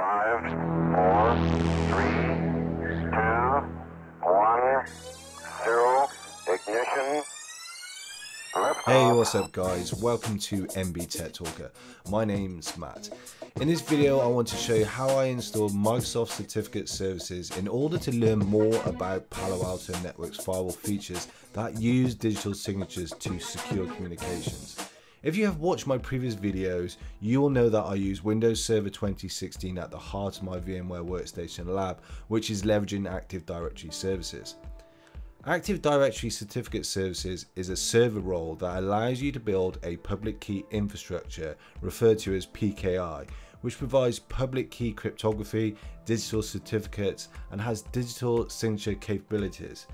5, 4, 3, 2, 1, 0, ignition. Hey, what's up guys, welcome to MB Tech Talker. My name's Matt. In this video I want to show you how I installed Microsoft Certificate Services in order to learn more about Palo Alto Networks firewall features that use digital signatures to secure communications. If you have watched my previous videos, you will know that I use Windows Server 2016 at the heart of my VMware Workstation lab, which is leveraging Active Directory services. Active Directory Certificate Services is a server role that allows you to build a public key infrastructure, referred to as PKI, which provides public key cryptography, digital certificates, and has digital signature capabilities.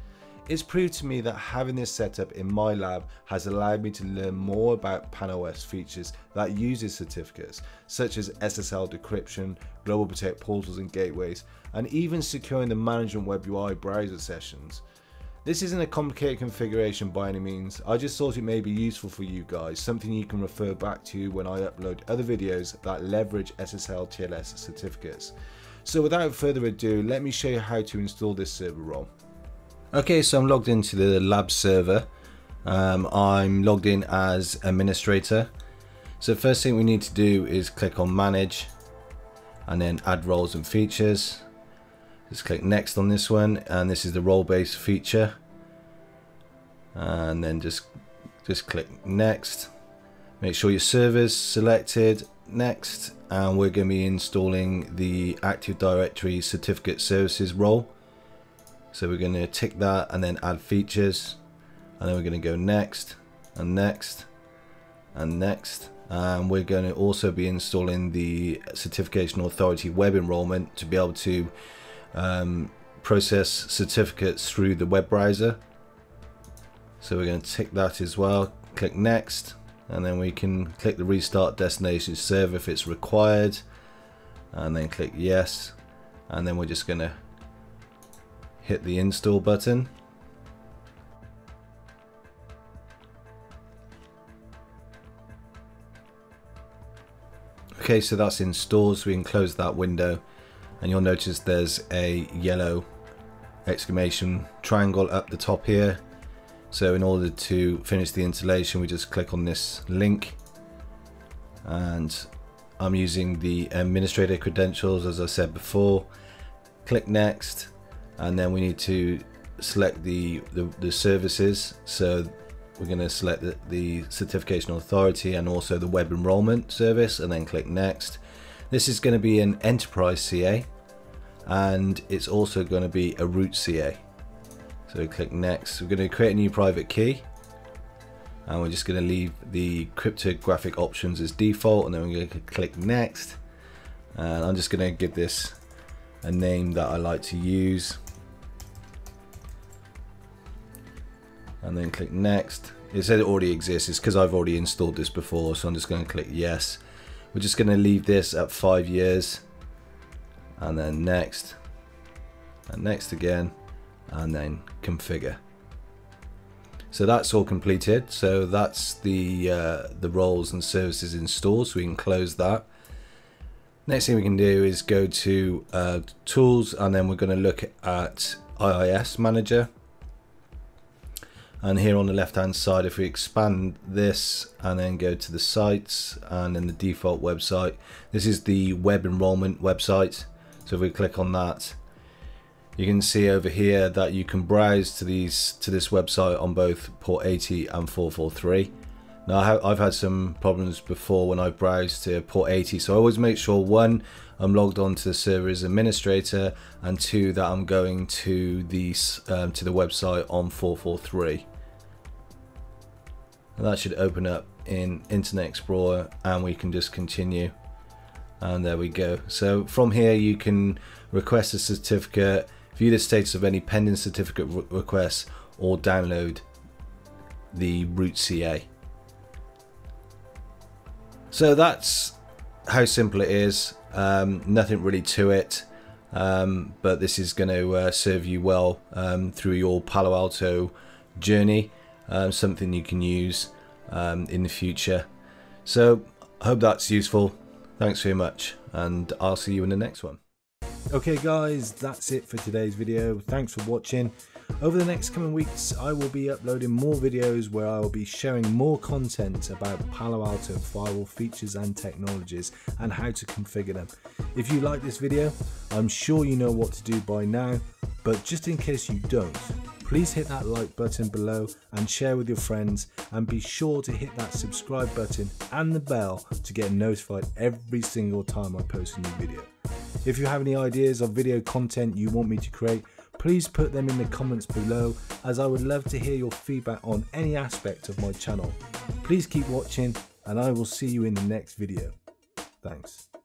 It's proved to me that having this setup in my lab has allowed me to learn more about PanOS features that uses certificates, such as SSL decryption, global protect portals and gateways, and even securing the management web UI browser sessions. This isn't a complicated configuration by any means, I just thought it may be useful for you guys, something you can refer back to when I upload other videos that leverage SSL TLS certificates. So without further ado, let me show you how to install this server role. Okay, so I'm logged into the lab server. I'm logged in as administrator. So first thing we need to do is click on manage and then add roles and features. Just click next on this one, and this is the role-based feature, and then just click next. Make sure your server's selected, next, and we're going to be installing the Active Directory Certificate Services role. So we're going to tick that and then add features, and then we're going to go next and next and next. And we're going to also be installing the Certification Authority web enrollment to be able to process certificates through the web browser. So we're going to tick that as well, click next, and then we can click the restart destination server if it's required, and then click yes, and then we're just going to hit the install button. Okay, so that's installed, so we can close that window. And you'll notice there's a yellow exclamation triangle up the top here. So in order to finish the installation, we just click on this link, and I'm using the administrator credentials as I said before. Click next, and then we need to select the services. So we're going to select the Certification Authority and also the web enrollment service, and then click next. This is going to be an enterprise CA, and it's also going to be a root CA. So click next. We're going to create a new private key, and we're just going to leave the cryptographic options as default, and then we're going to click next. And I'm just going to give this a name that I like to use, and then click next. It said it already exists. It's because I've already installed this before, so I'm just going to click yes. We're just going to leave this at 5 years, and then next, and next again, and then configure. So that's all completed. So that's the roles and services installed, so we can close that. Next thing we can do is go to tools, and then we're going to look at IIS Manager. And here on the left hand side, if we expand this and then go to the sites and then the default website, this is the web enrollment website. So if we click on that, you can see over here that you can browse to this website on both port 80 and 443. Now I've had some problems before when I browsed to port 80, so I always make sure, one, I'm logged on to the server as administrator, and two, that I'm going to the website on 443. And that should open up in Internet Explorer, and we can just continue, and there we go. So from here you can request a certificate, view the status of any pending certificate requests, or download the root CA. So that's how simple it is. Nothing really to it, but this is going to serve you well through your Palo Alto journey. Something you can use in the future. So I hope that's useful. Thanks very much. and I'll see you in the next one. Okay guys, that's it for today's video. Thanks for watching. Over the next coming weeks, I will be uploading more videos where I will be sharing more content about Palo Alto firewall features and technologies and how to configure them. If you like this video, I'm sure you know what to do by now, but just in case you don't, please hit that like button below and share with your friends, and be sure to hit that subscribe button and the bell to get notified every single time I post a new video. If you have any ideas of video content you want me to create, please put them in the comments below, as I would love to hear your feedback on any aspect of my channel. Please keep watching, and I will see you in the next video. Thanks.